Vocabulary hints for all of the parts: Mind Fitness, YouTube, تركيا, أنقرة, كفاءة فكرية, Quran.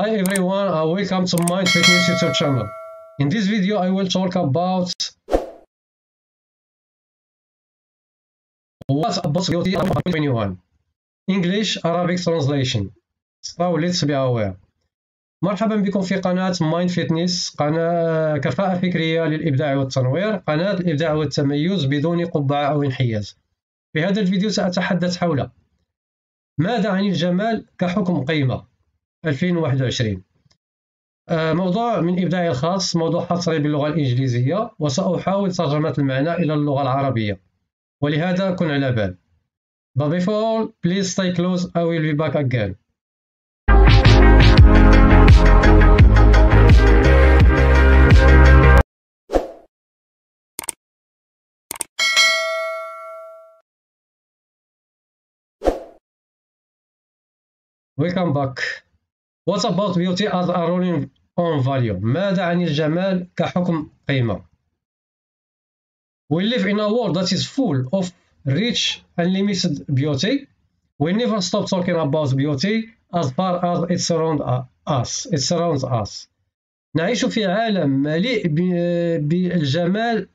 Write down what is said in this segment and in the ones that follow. Hi everyone, and welcome to Mind Fitness YouTube channel. In this video, I will talk about beauty and 21 English Arabic translation. So let's be aware. مرحبا بكم في قناة Mind Fitness، قناة كفاءة فكرية للإبداع والتنوير، قناة الإبداع والتميز بدون قبعة أو انحياز. في هذا الفيديو سأتحدث حول ماذا عن الجمال كحكم قيمة 2021، موضوع من إبداعي الخاص، موضوع حصري باللغة الإنجليزية، وسأحاول ترجمة المعنى إلى اللغة العربية، ولهذا كن على بال. But before, please stay close, I will be back again. Welcome back. What about beauty as a ruling on value? ماذا عن الجمال كحكم قيمة؟ We live in a world that is full of rich and limited beauty. We never stop talking about beauty as far as it surrounds us. نعيش في عالم مليء بالجمال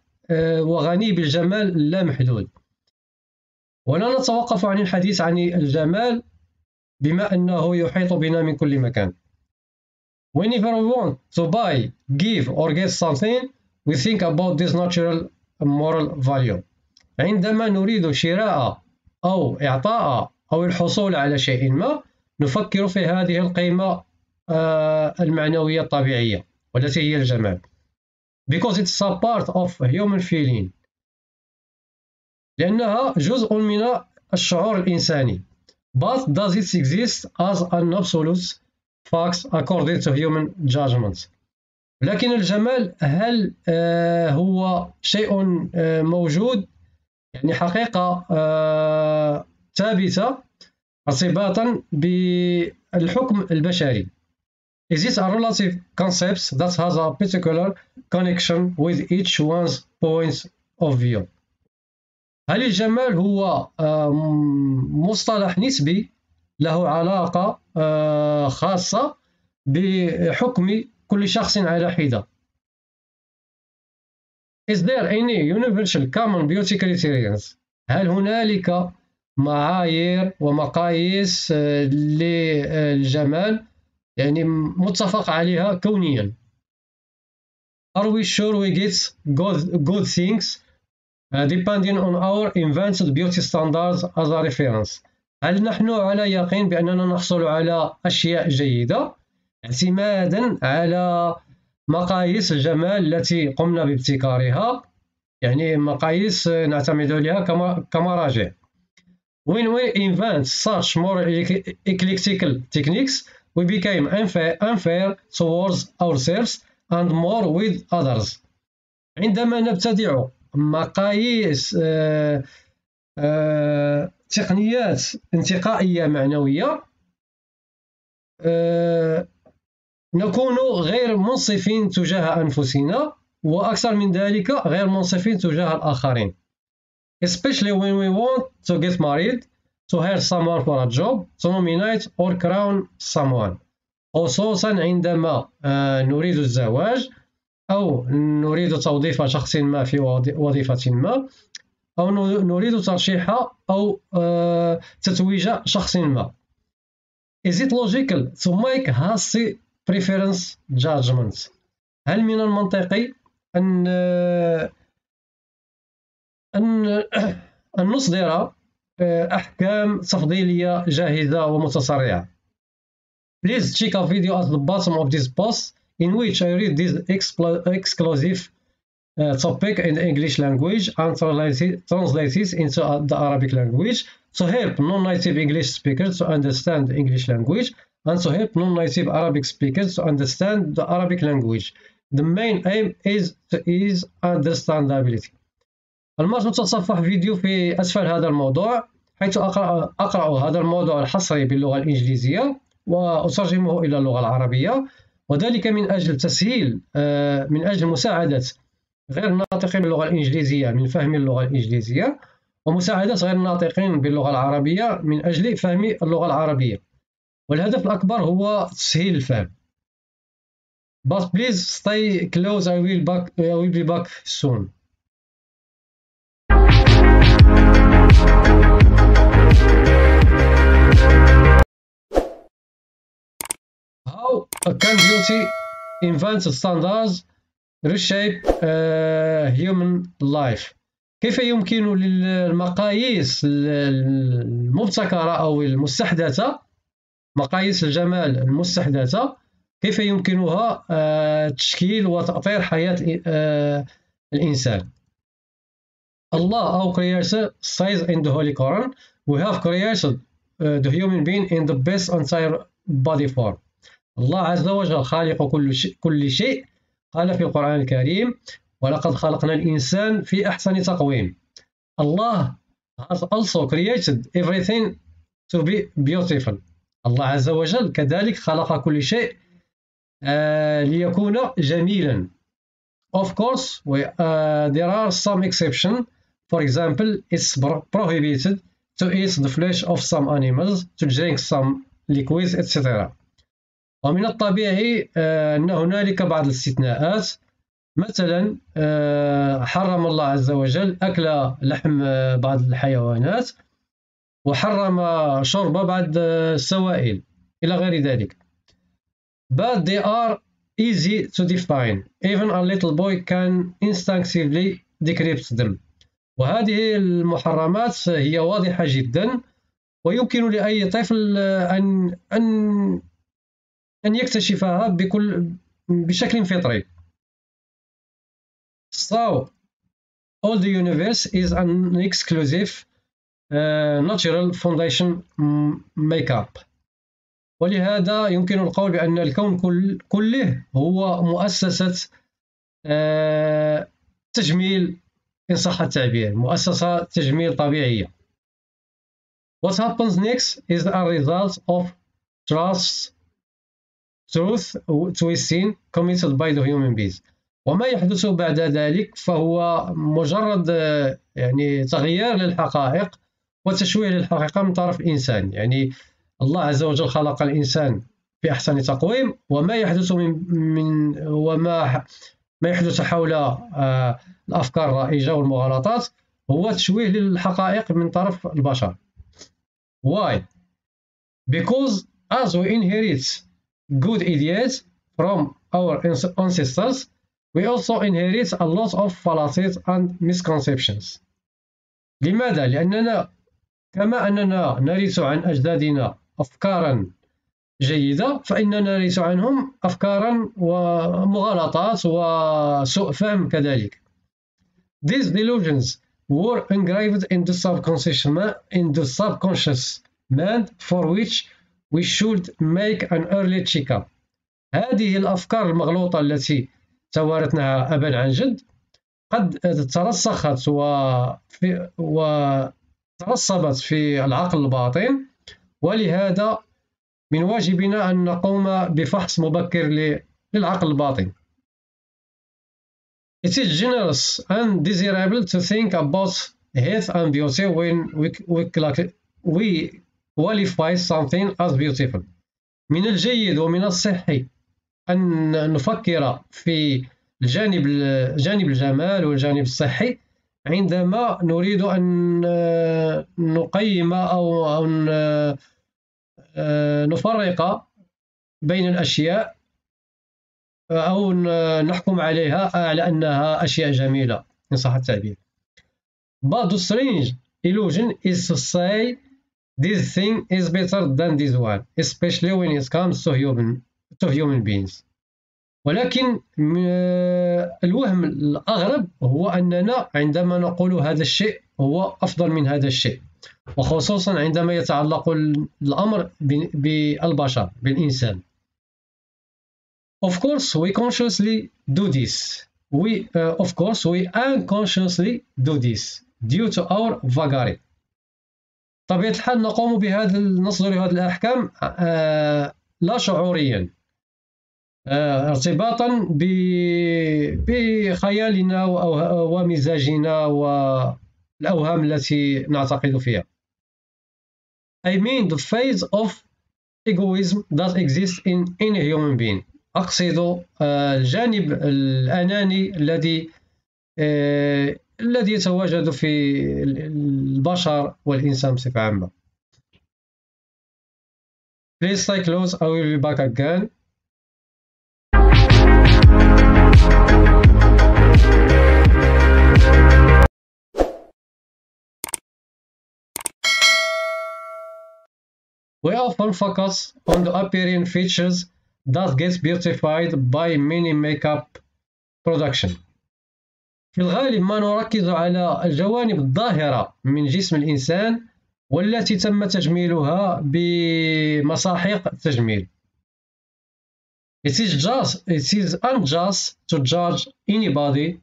وغني بالجمال اللا محدود. ولا نتوقف عن الحديث عن الجمال بما أنه يحيط بنا من كل مكان. Whenever we want to buy, give or get something, we think about this natural moral value. عندما نريد شراء أو إعطاء أو الحصول على شيء ما، نفكر في هذه القيمة المعنوية الطبيعية والتي هي الجمال. Because it's a part of human feeling. لأنها جزء من الشعور الإنساني. But does it exist as an absolute fact according to human judgment? لكن الجمال هل هو شيء موجود، يعني حقيقة ثابتة ارتباطا بالحكم البشري؟ Is it a relative concept that has a particular connection with each one's point of view? هل الجمال هو مصطلح نسبي له علاقة خاصة بحكم كل شخص على حدة؟ Is there any universal common beauty criterions? هل هنالك معايير ومقاييس للجمال يعني متفق عليها كونيا؟ Are we sure we get good things depending on our invented beauty standards as a reference? هل نحن على يقين بأننا نحصل على أشياء جيدة اعتمادا على مقاييس الجمال التي قمنا بابتكارها، يعني مقاييس نعتمد عليها كمراجع؟ When we invent such more eclectic techniques, we became unfair towards ourselves and more with others. عندما نبتدع مقاييس تقنيات انتقائية معنوية، نكون غير منصفين تجاه أنفسنا، وأكثر من ذلك غير منصفين تجاه الآخرين. Especially when we want to get married, to hire someone for a job, to nominate or crown someone. خصوصا عندما نريد الزواج أو نريد توظيف شخص ما في وظيفة ما، أو نريد ترشيح أو تتويج شخص ما. Is it logical to make hasty preference judgments? هل من المنطقي أن نصدر أحكام تفضيلية جاهزة ومتسرعة؟ Please check a video at the bottom of this post in which I read this exclusive topic in the English language and translate it into the Arabic language to help non-native English speakers to understand the English language and to help non-native Arabic speakers to understand the Arabic language. The main aim is to ease understandability. المرجو تصفح فيديو في أسفل هذا الموضوع، حيث أقرأ هذا الموضوع الحصري باللغة الإنجليزية وأترجمه إلى اللغة العربية، وذلك من أجل تسهيل من أجل مساعدة غير الناطقين باللغة الإنجليزية من فهم اللغة الإنجليزية، ومساعدة غير الناطقين باللغة العربية من أجل فهم اللغة العربية. والهدف الأكبر هو تسهيل الفهم. But please stay close. I will be back soon. How can beauty invent standards reshape human life? كيف يمكن للمقاييس المبتكرة أو المستحدثة، مقاييس الجمال المستحدثة، كيف يمكنها تشكيل وتأطير حياة الإنسان؟ Allah, our creator, says in the Holy Quran, we have created the human being in the best entire body form. الله عز وجل خالق كل شيء، قال في القرآن الكريم ولقد خلقنا الإنسان في أحسن تقويم. Allah has also created everything to be beautiful. الله عز وجل كذلك خلق كل شيء ليكون جميلا. Of course, there are some exceptions. For example, it's prohibited to eat the flesh of some animals, to drink some liquids, etc. ومن الطبيعي أن هنالك بعض الاستثناءات. مثلا حرم الله عز وجل أكل لحم بعض الحيوانات، وحرم شرب بعض السوائل إلى غير ذلك. But they are easy to define. Even a little boy can instinctively decrypt them. وهذه المحرمات هي واضحة جدا، ويمكن لأي طفل أن يكتشفها بشكل فطري. So, all the universe is an exclusive natural foundation makeup. ولهذا يمكن القول بأن الكون كله هو مؤسسة تجميل، إن صح التعبير، مؤسسة تجميل طبيعية. What happens next is a result of truth twisting committed by the human beings. وما يحدث بعد ذلك فهو مجرد يعني تغيير للحقائق وتشويه للحقيقة من طرف الإنسان. يعني الله عز وجل خلق الإنسان في أحسن تقويم، وما يحدث ما يحدث حول الأفكار الرائجة والمغالطات هو تشويه للحقائق من طرف البشر. Why? Because as we inherit good ideas from our ancestors, we also inherit a lot of fallacies and misconceptions. لماذا؟ لأننا كما أننا نرث عن أجدادنا أفكارا جيدة، فإننا نرث عنهم أفكارا ومغالطات وسوء فهم كذلك. These delusions were engraved in the subconscious mind, for which we should make an early check-up. هذه الأفكار المغلوطة التي توارثناها أبا عن جد قد ترسخت ترسبت في العقل الباطن، ولهذا من واجبنا أن نقوم بفحص مبكر للعقل الباطن. It is generous and desirable to think about health and beauty when we qualify something as beautiful. من الجيد ومن الصحي أن نفكر في جانب الجمال والجانب الصحي عندما نريد أن نقيم أو أن نفرق بين الأشياء أو نحكم عليها على أنها أشياء جميلة، إن صح التعبير. But the strange illusion is to say this thing is better than this one, especially when it comes to human beings. ولكن الوهم الأغرب هو أننا عندما نقول هذا الشيء هو أفضل من هذا الشيء، وخصوصا عندما يتعلق الأمر بالبشر، بالإنسان. Of course we consciously do this. Of course we unconsciously do this due to our vagary. طبيعة الحال نقوم بهذا، نصدر هذه الأحكام لا شعوريا، ارتباطا بخيالنا ومزاجنا والأوهام التي نعتقد فيها. I mean the phase of egoism that exists in any human being. أقصد الجانب الأناني الذي يتواجد في البشر والإنسان بصفة عامة. Please stay close, I will be back again. We often focus on the appearing features that gets beautified by many makeup production. في الغالب ما نركز على الجوانب الظاهرة من جسم الإنسان والتي تم تجميلها بمساحيق التجميل. It is unjust to judge anybody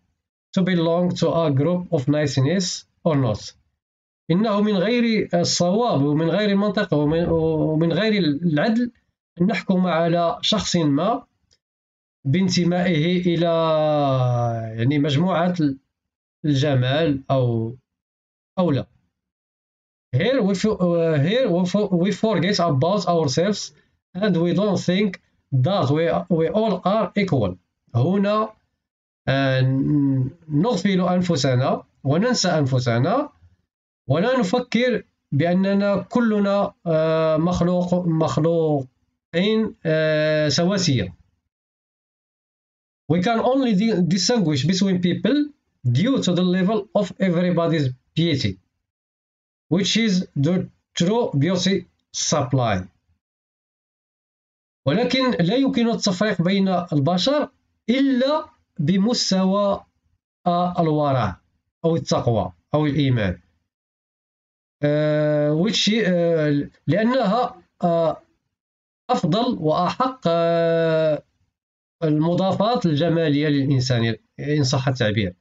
to belong to a group of niceness or not. إنه من غير الصواب ومن غير المنطق ومن غير العدل أن نحكم على شخص ما بانتمائه إلى يعني مجموعة الجمال أو لا. Here we forget about ourselves and we don't think that we all are equal. هنا نغفل أنفسنا وننسى أنفسنا ولا نفكر بأننا كلنا مخلوقين سواسية. We can only distinguish between people due to the level of everybody's beauty, which is the true beauty supply. ولكن لا يمكن التفريق بين البشر إلا بمستوى الورع أو التقوى أو الإيمان. لأنها أفضل وأحق المضافات الجمالية للإنسان إن صح التعبير.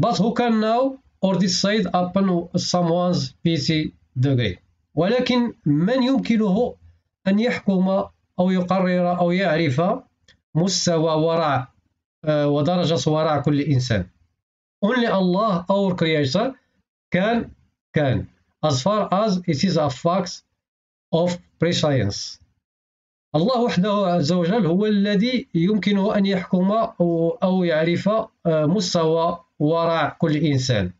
But who can now or decide upon someone's beauty degree. ولكن من يمكنه أن يحكم أو يقرر أو يعرف مستوى ورع ودرجة ورع كل إنسان. Only Allah, our creator, can, as far as it is a fact of prescience. الله وحده عز وجل هو الذي يمكنه أن يحكم أو يعرف مستوى ورع كل إنسان،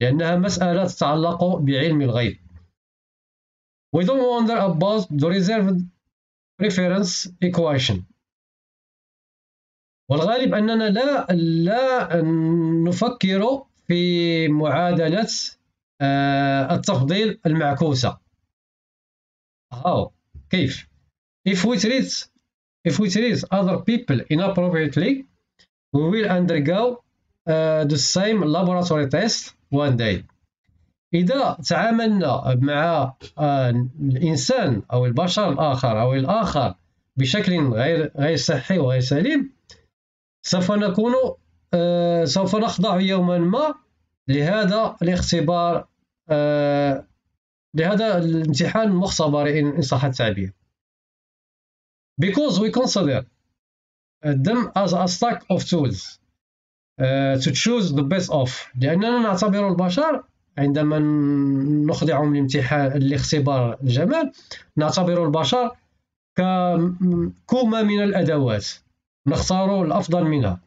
لأنها مسألة تتعلق بعلم الغيب. We don't wonder about the reserved preference equation. والغالب أننا لا نفكر في معادلة التفضيل المعكوسة. How? كيف؟ If we treat other people inappropriately, we will undergo the same laboratory test one day. إذا تعاملنا مع الإنسان أو البشر الآخر أو الآخر بشكل غير صحي وغير سليم، سوف نخضع يوما ما لهذا الاختبار، لهذا الامتحان المختبري إن صح التعبير. Because we consider them as a stack of tools to choose the best of. لأننا نعتبر البشر عندما نخضعهم لاختبار الجمال، نعتبر البشر ككومة من الأدوات نختار الأفضل منها.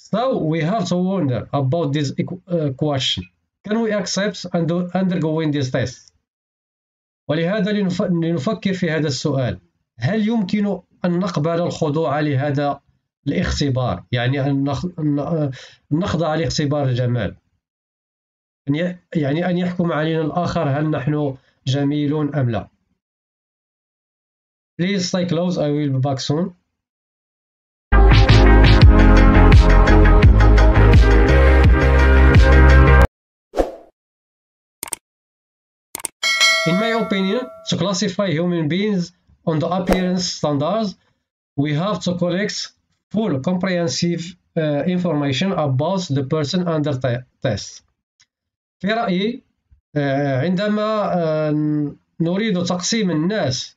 So we have to wonder about this question. Can we accept undergoing this test? ولهذا لنفكر في هذا السؤال. هل يمكن أن نقبل الخضوع لهذا الاختبار؟ يعني أن نخضع لاختبار الجمال، يعني أن يحكم علينا الآخر هل نحن جميلون أم لا. Please stay close, I will be back soon. In my opinion, to classify human beings on the appearance standards, we have to collect full comprehensive information about the person under test. في رأيي عندما نريد تقسيم الناس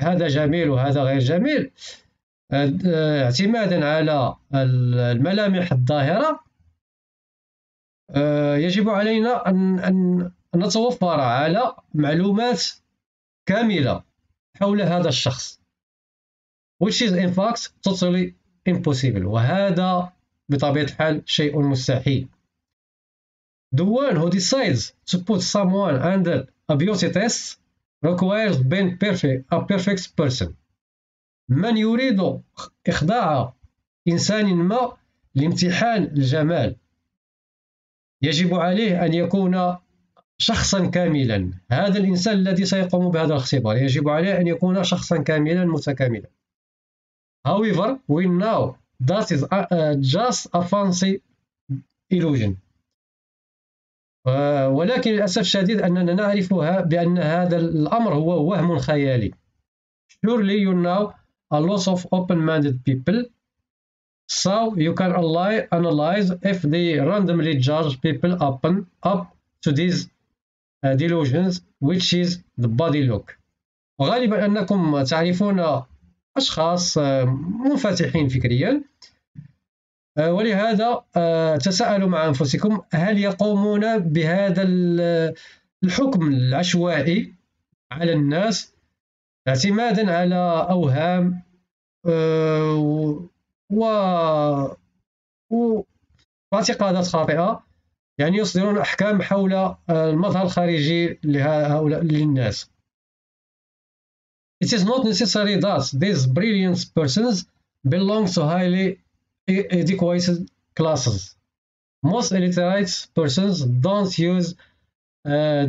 هذا جميل وهذا غير جميل اعتمادا على الملامح الظاهرة، يجب علينا أن نتوفر على معلومات كاملة حول هذا الشخص which is in fact totally impossible، وهذا بطبيعة الحال شيء مستحيل. The one who decides to put someone under a beauty test requires being a perfect person. من يريد إخضاع إنسان ما لامتحان الجمال يجب عليه أن يكون شخصا كاملا. هذا الإنسان الذي سيقوم بهذا الاختبار يجب عليه أن يكون شخصا كاملا متكاملا. However, we know that is just a fancy illusion. ولكن للأسف الشديد أننا نعرف بأن هذا الأمر هو وهم خيالي. Surely you know a lot of open-minded people, so you can analyze if they randomly judge people up to these delusions, which is the body look. وغالبا أنكم تعرفون أشخاص منفتحين فكريا، ولهذا تساءلوا مع أنفسكم هل يقومون بهذا الحكم العشوائي على الناس اعتمادا على أوهام واعتقادات خاطئة، يعني يصدرون أحكام حول المظهر الخارجي لهؤلاء للناس. It is not necessary that these brilliant persons belong to highly educated classes. Most illiterate persons don't use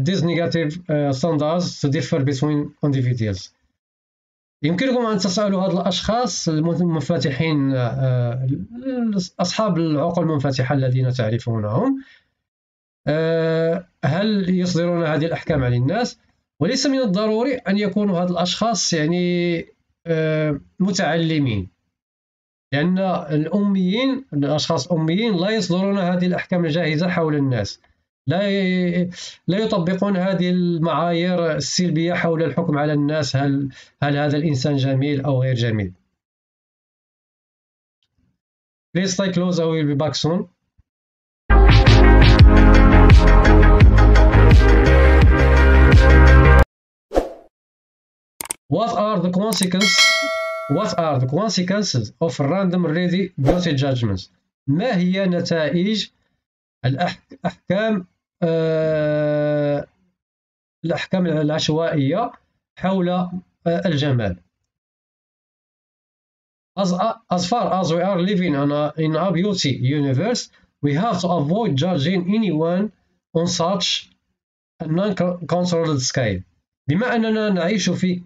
these negative standards to differ between individuals. يمكنكم أن تسألوا هذا الأشخاص المنفتحين، أصحاب العقول المنفتحة الذين تعرفونهم، هل يصدرون هذه الأحكام على الناس؟ وليس من الضروري أن يكونوا هذه الأشخاص يعني متعلمين، لأن الأميين الأشخاص الأميين لا يصدرون هذه الأحكام الجاهزة حول الناس، لا يطبقون هذه المعايير السلبية حول الحكم على الناس، هل هذا الإنسان جميل أو غير جميل. Please stay close, I will be back soon. What are the consequences of random ready beauty judgments? ما هي نتائج الأحكام العشوائية حول الجمال؟ As far as we are living in a beauty universe, we have to avoid judging anyone on such a non-controlled scale. بما أننا نعيش في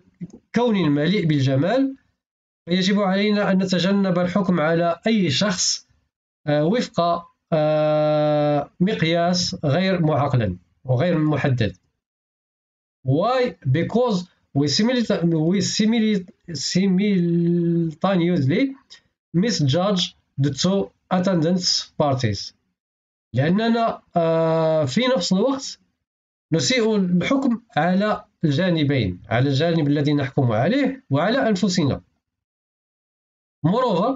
كون مليء بالجمال، يجب علينا أن نتجنب الحكم على أي شخص وفق مقياس غير معقل وغير محدد. Why? Because we simultaneously misjudge the two attendance parties. لأننا في نفس الوقت نسيء الحكم على الجانبين، على الجانب الذي نحكم عليه وعلى أنفسنا. Moreover,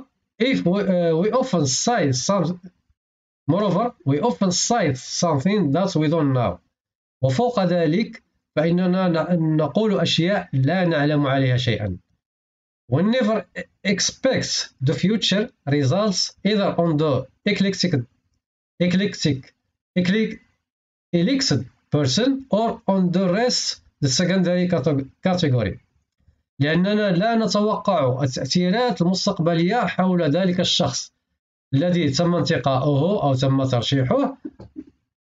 we often cite something that we don't know. وفوق ذلك فإننا نقول أشياء لا نعلم عليها شيئا. We never expect the future results either on the eclectic person or on the rest the secondary category. لأننا لا نتوقع التأثيرات المستقبلية حول ذلك الشخص الذي تم انتقاؤه أو تم ترشيحه،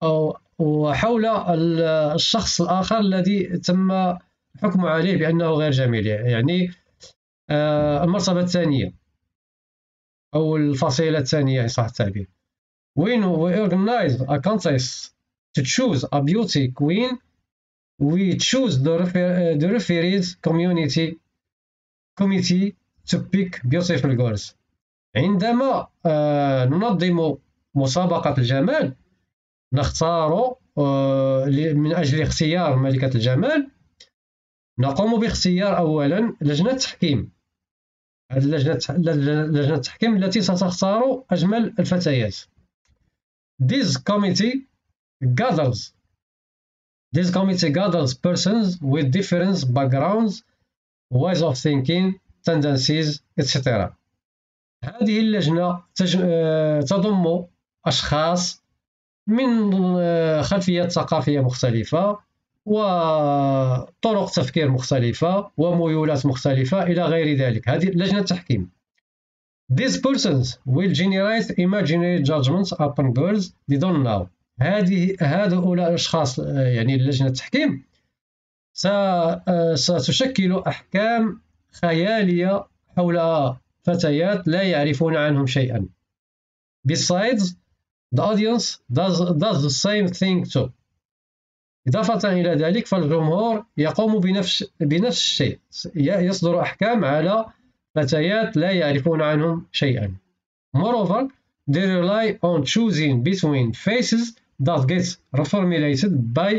أو وحول الشخص الآخر الذي تم الحكم عليه بأنه غير جميل، يعني المرتبة الثانية أو الفصيلة الثانية صح التعبير. When we organize a contest to choose a beauty queen, we choose the referees committee to pick beautiful girls. عندما ننظم مسابقة الجمال نختار من أجل اختيار ملكة الجمال، نقوم باختيار أولا لجنة التحكيم التي ستختار أجمل الفتيات. This committee gathers This committee gathers persons with different backgrounds, ways of thinking, tendencies, etc. هذه اللجنة تضم أشخاص من خلفيات ثقافية مختلفة وطرق تفكير مختلفة وميولات مختلفة إلى غير ذلك. هذه لجنة التحكيم. These persons will generate imaginary judgments upon girls they don't know. هؤلاء الأشخاص يعني لجنة التحكيم ستشكل أحكام خيالية حول فتيات لا يعرفون عنهم شيئا. Besides, the audience does the same thing too. إضافة إلى ذلك فالجمهور يقوم بنفس الشيء، يصدر أحكام على فتيات لا يعرفون عنهم شيئا. Moreover, they rely on choosing between faces that gets reformulated by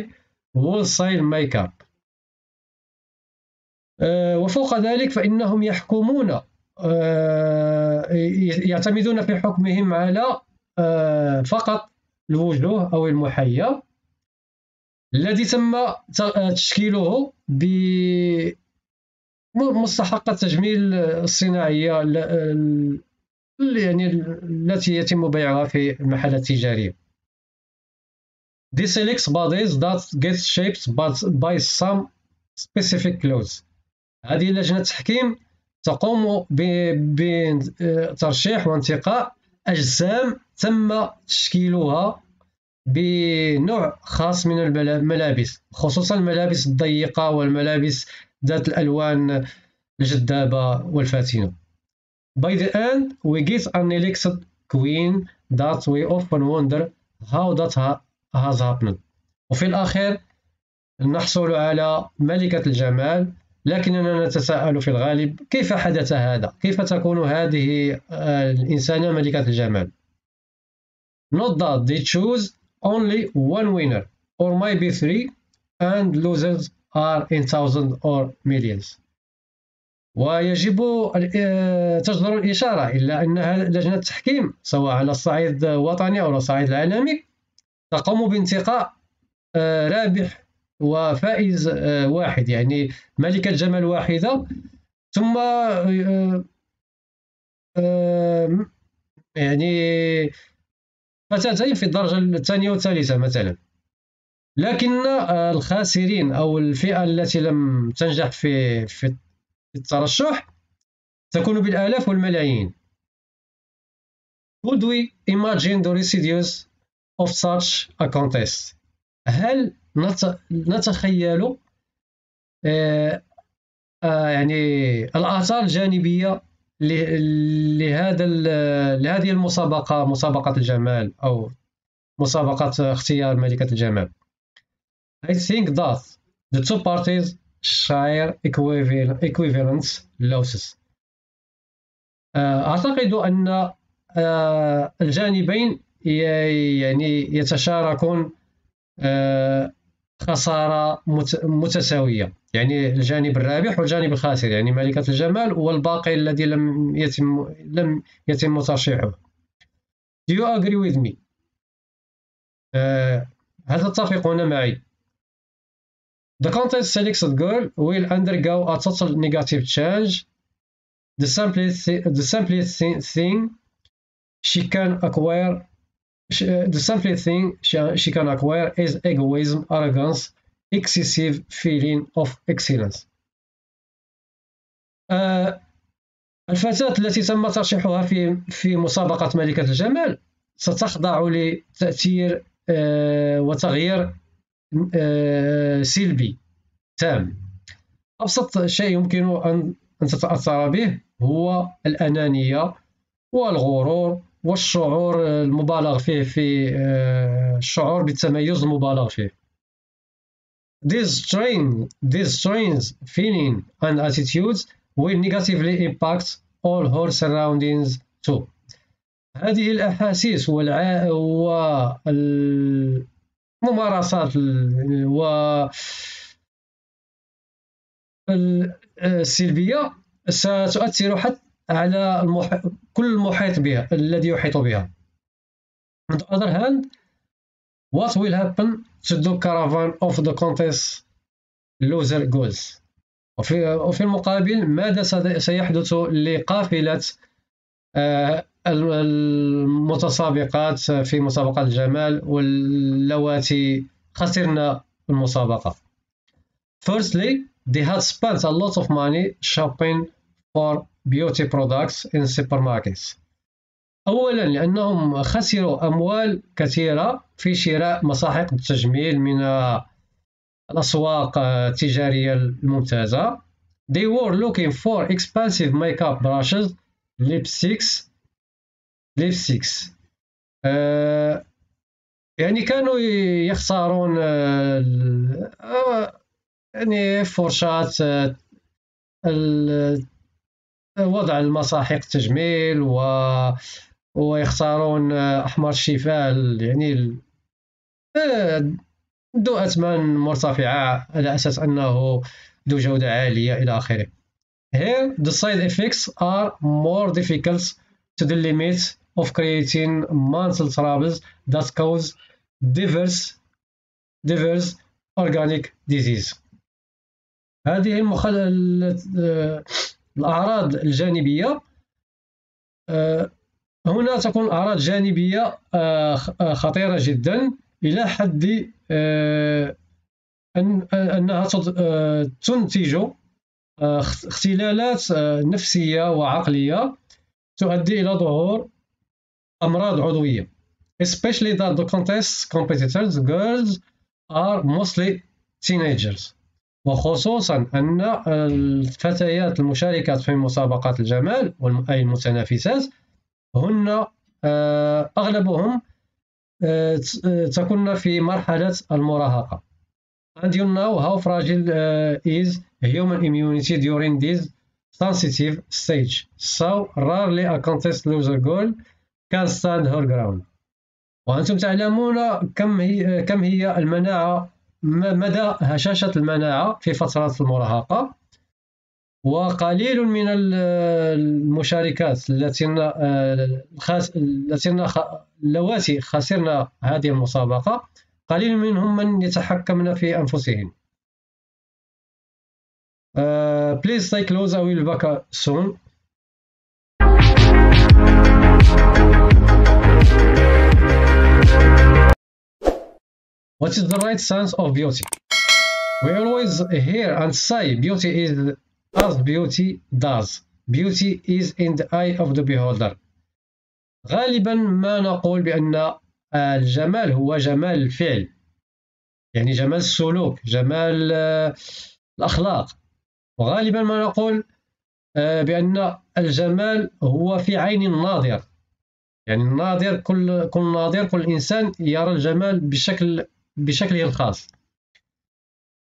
wholesale makeup. وفوق ذلك فإنهم يحكمون يعتمدون في حكمهم على فقط الوجوه أو المحيا الذي تم تشكيله بمستحق التجميل الصناعية يعني التي يتم بيعها في المحل التجاري. They select bodies that get shaped by some specific laws. هذه لجنة التحكيم تقوم بترشيح وانتقاء أجسام تم تشكيلها بنوع خاص من الملابس، خصوصا الملابس الضيقة والملابس ذات الألوان الجذابة والفاتنة. By the end, we get an elected queen that we often wonder how that has happened. وفي الأخير نحصل على ملكة الجمال، لكننا نتساءل في الغالب كيف حدث هذا؟ كيف تكون هذه الإنسانة ملكة الجمال؟ Not that they choose only one winner or maybe three and losers are in thousands or millions. ويجب تجدر الإشارة إلا أنها لجنة التحكيم سواء على الصعيد الوطني أو على الصعيد العالمي تقوم بانتقاء رابح وفائز واحد، يعني ملكة جمال واحدة، ثم يعني فتاتين في الدرجة الثانية والثالثة مثلا. لكن الخاسرين أو الفئة التي لم تنجح في الترشح تكون بالآلاف والملايين. Could we imagine the residues of such a contest? هل نتخيل يعني الآثار الجانبية لهذه المسابقة، مسابقة الجمال أو مسابقة اختيار ملكة الجمال. I think that the two parties share equivalent losses. أعتقد أن الجانبين يعني يتشاركون خسارة متساوية، يعني الجانب الرابح والجانب الخاسر، يعني ملكة الجمال والباقي الذي لم يتم ترشيحه. Do you agree with me? هل تتفقون معي؟ The contest selected girl will undergo a total negative change. The simplest thing she can acquire is egoism, arrogance, excessive feeling of excellence. الفتاة التي تم ترشيحها في مسابقة ملكة الجمال ستخضع لتأثير وتغيير سلبي تام. أبسط شيء يمكن أن تتأثر به هو الأنانية والغرور والشعور المبالغ فيه، في الشعور بالتميز المبالغ فيه. These strains, feeling and attitudes will negatively impact all her surroundings too. هذه الأحاسيس والممارسات السلبية ستؤثر حتى على كل المحيط بها الذي يحيط بها. On the other hand, what will happen تشدو كرافان اوف ذا كونتيست لوزر جولز. وفي المقابل ماذا سيحدث لقافلة المتسابقات في مسابقة الجمال واللواتي خسرنا المسابقة؟ Firstly, they had spent a lot of money shopping for beauty products in supermarkets. أولا لأنهم خسروا أموال كثيرة في شراء مساحيق التجميل من الأسواق التجارية الممتازة. They were looking for expensive makeup brushes, lipsticks. يعني كانوا يخسرون يعني فرشات وضع المساحيق التجميل ويختارون أحمر الشفاه، يعني ذو أثمان مرتفعة على أساس أنه ذو جودة عالية إلى آخره. Here the side effects are more difficult to the limit of creating mental troubles that cause diverse organic disease. هذه الأعراض الجانبية، هنا تكون أعراض جانبية خطيرة جدا إلى حد أنها تنتج اختلالات نفسية وعقلية تؤدي إلى ظهور أمراض عضوية. Especially that the contest competitors girls are mostly teenagers. وخصوصا أن الفتيات المشاركات في مسابقات الجمال أي المتنافسات هن أغلبهم تكون في مرحلة المراهقة. And you know how fragile is human immunity during this sensitive stage. So rarely a contest loser girl can stand her ground. وأنتم تعلمون كم هي المناعة، مدى هشاشة المناعة في فترة المراهقة، وقليل من المشاركات اللواتي خسرنا هذه المسابقة قليل منهم من يتحكمن في أنفسهم. Please stay close, I will be back soon. What is the right sense of beauty? We always hear and say beauty is as beauty does. Beauty is in the eye of the beholder. غالبا ما نقول بأن الجمال هو جمال الفعل، يعني جمال السلوك، جمال الأخلاق. وغالبا ما نقول بأن الجمال هو في عين الناظر، يعني الناظر كل إنسان يرى الجمال بشكله الخاص.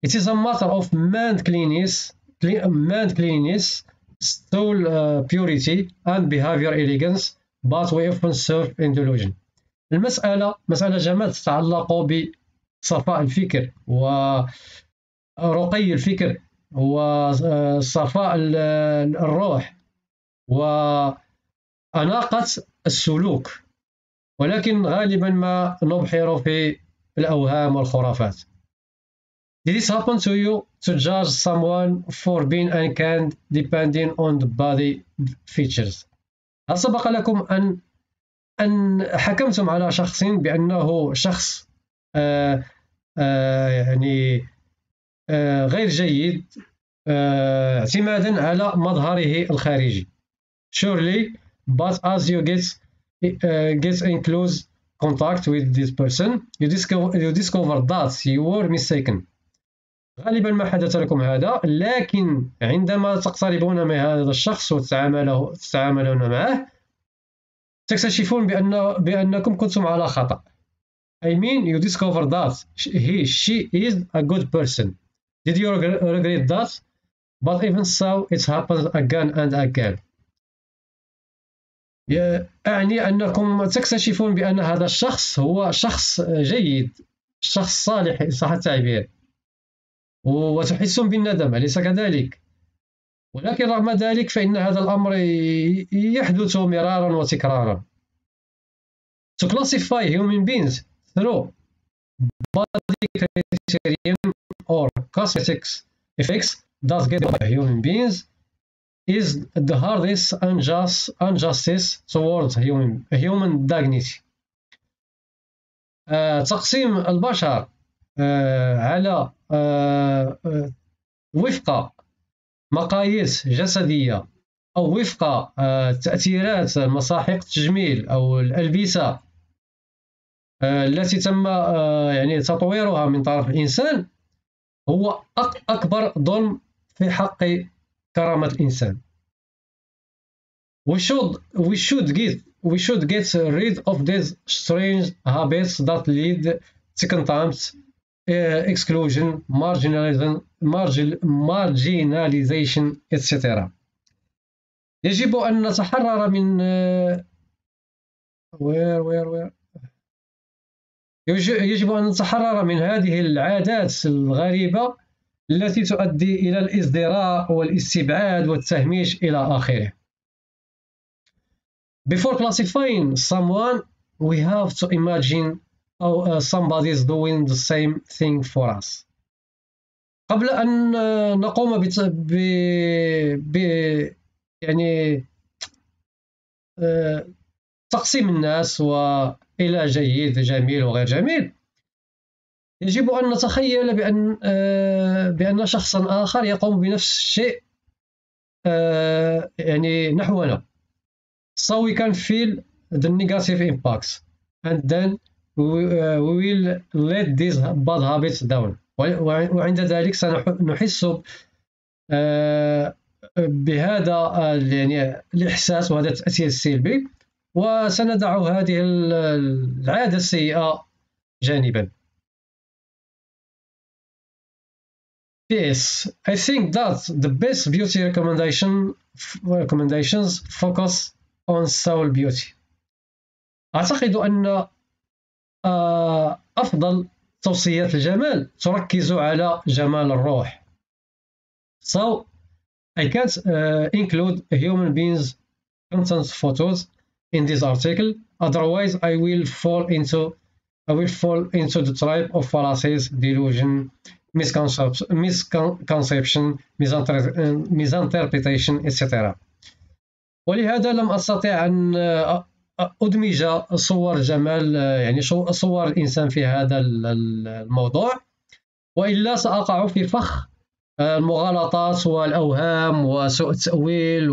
It is a matter of man's cleanliness, soul purity and behavior elegance, but we often serve in delusion. المسألة جمال تتعلق بصفاء الفكر ورقي الفكر وصفاء الروح وأناقة السلوك، ولكن غالبا ما نبحر في الأوهام والخرافات. Did this happen to you to judge someone for being unkind depending on the body features? هل سبق لكم أن حكمتم على شخص بأنه شخص غير جيد اعتمادا على مظهره الخارجي؟ Surely, but as you get in close contact with this person, you discover that you were mistaken. غالبا ما حدث لكم هذا، لكن عندما تقتربون من هذا الشخص وتتعاملون معه تكتشفون بأنكم كنتم على خطأ. I mean you discover that she is a good person. Did you regret that? But even so, it happens again and again. أعني أنكم تكتشفون بأن هذا الشخص هو شخص جيد، شخص صالح إن صح التعبير، وتحسون بالندم أليس كذلك؟ ولكن رغم ذلك فإن هذا الأمر يحدث مرارا وتكرارا. To classify human beings through Majoritarian or cosmetic effects that get by human beings is the hardest injustice towards human dignity. تقسيم البشر على وفق مقاييس جسدية أو وفق تأثيرات مساحيق التجميل أو الألبسة التي تم يعني تطويرها من طرف الإنسان هو أكبر ظلم في حق كرامة الإنسان. We should get rid of these strange habits that lead second times exclusion, marginalization, etc. يجب أن نتحرر من يجب أن نتحرر من هذه العادات الغريبة التي تؤدي إلى الإزدراء والاستبعاد والتهميش إلى آخره. Before classifying someone, we have to imagine how somebody is doing the same thing for us. قبل أن نقوم يعني تقسيم الناس وإلى جيد جميل وغير جميل، يجب أن نتخيل بأن شخصا آخر يقوم بنفس الشيء يعني نحونا. So we can feel the negative impacts, and then we will let these bad habits down. وعند ذلك سنحس بهذا يعني الإحساس وهذا التأثير السلبي، وسندع هذه العادة السيئة جانبا. Yes, I think that the best beauty recommendations focus on soul beauty. أعتقد أن أفضل توصيات الجمال تركز على جمال الروح. So I can't include human beings' content photos in this article, otherwise I will fall into the tribe of fallacies, delusion, misconception, misinterpretation, etc. ولهذا لم أستطع أن أدمج صور جمال يعني صور الإنسان في هذا الموضوع، وإلا سأقع في فخ المغالطات والأوهام وسوء التأويل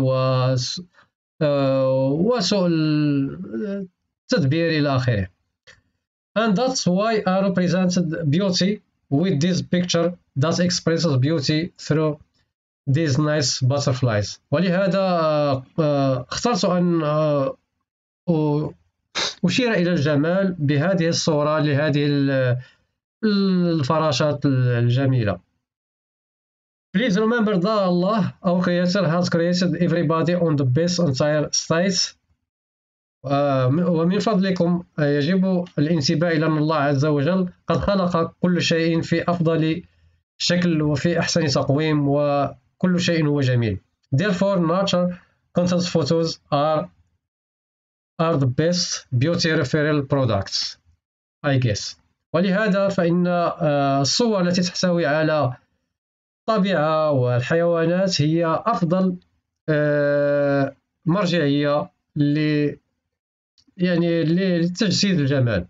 وسوء التدبير إلى آخره. And that's why I represented beauty with this picture that expresses beauty through these nice butterflies. ولهذا اخترت أن أشير إلى الجمال بهذه الصورة لهذه الفراشات الجميلة. Please remember that Allah, our Creator, has created everybody on the best entire state. ومن فضلكم يجب الانتباه إلى أن الله عز وجل قد خلق كل شيء في أفضل شكل وفي أحسن تقويم و كل شيء هو جميل. Therefore, nature content photos are the best beauty referral products, I guess. ولهذا فإن الصور التي تحتوي على الطبيعة والحيوانات هي أفضل مرجعية لتجسيد الجمال.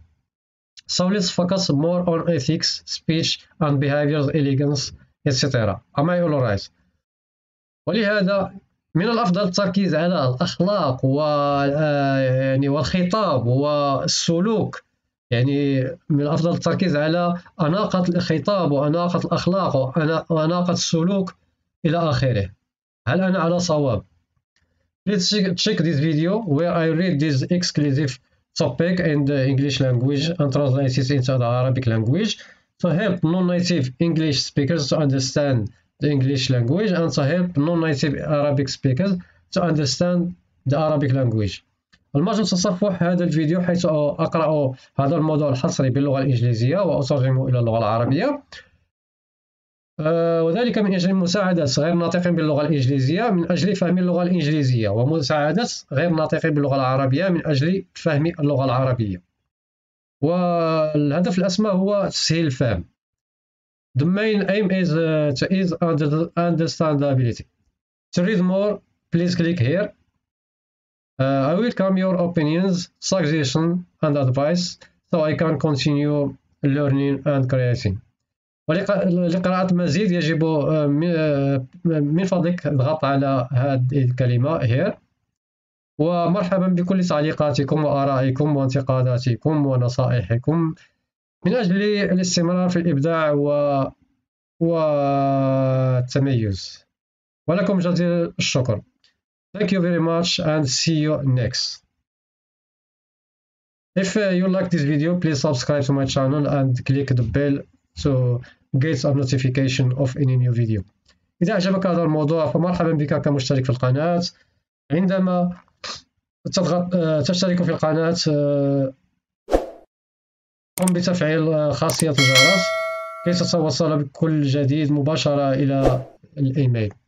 So let's focus more on ethics, speech and behaviors, elegance, etc. Am I all right? ولهذا من الأفضل التركيز على الأخلاق والخطاب والسلوك، يعني من الأفضل التركيز على أناقة الخطاب وأناقة الأخلاق وأناقة السلوك إلى آخره. هل أنا على صواب؟ Let's check this video where I read this exclusive topic in the English language and translate it into the Arabic language to help non-native English speakers to understand the English language and to help non-native Arabic speakers to understand the Arabic language. المرجو تصفح هذا الفيديو حيث أقرأ هذا الموضوع الحصري باللغة الإنجليزية وأترجمه إلى اللغة العربية، وذلك من أجل مساعدة غير ناطقين باللغة الإنجليزية من أجل فهم اللغة الإنجليزية، ومساعدة غير ناطقين باللغة العربية من أجل فهم اللغة العربية. والهدف الأسمى هو تسهيل الفهم. The main aim is to ease understandability. To read more, please click here. I welcome your opinions, suggestions, and advice so I can continue learning and creating. ولقراءة مزيد يجب من فضلك الضغط على هذه الكلمة here. ومرحبا بكل تعليقاتكم وآرائكم وانتقاداتكم ونصائحكم من أجل الاستمرار في الإبداع والتميز. ولكم جزيل الشكر. Thank you very much and see you next. If you like this video, please subscribe to my channel and click the bell to get a notification of any new video. إذا أعجبك هذا الموضوع فمرحبا بك كمشترك في القناة. عندما تشترك في القناة قم بتفعيل خاصية الجرس كي تتوصل بكل جديد مباشرة إلى الإيميل.